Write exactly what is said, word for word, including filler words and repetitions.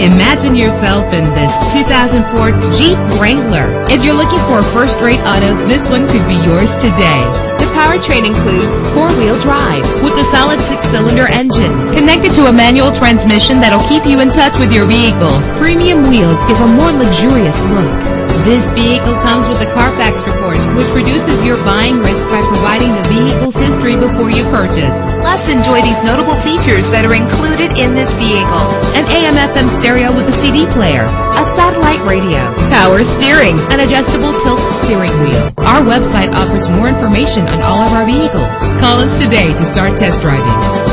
Imagine yourself in this two thousand four Jeep Wrangler. If you're looking for a first-rate auto, this one could be yours today. The powertrain includes four-wheel drive with a solid six-cylinder engine connected to a manual transmission that'll keep you in touch with your vehicle. Premium wheels give a more luxurious look. This vehicle comes with a Carfax report, which reduces your buying risk by providing the vehicle's history before you purchase. Plus, enjoy these notable features that are included in this vehicle: an A M F M stereo with a C D player, a satellite radio, power steering, an adjustable tilt steering wheel. Our website offers more information on all of our vehicles. Call us today to start test driving.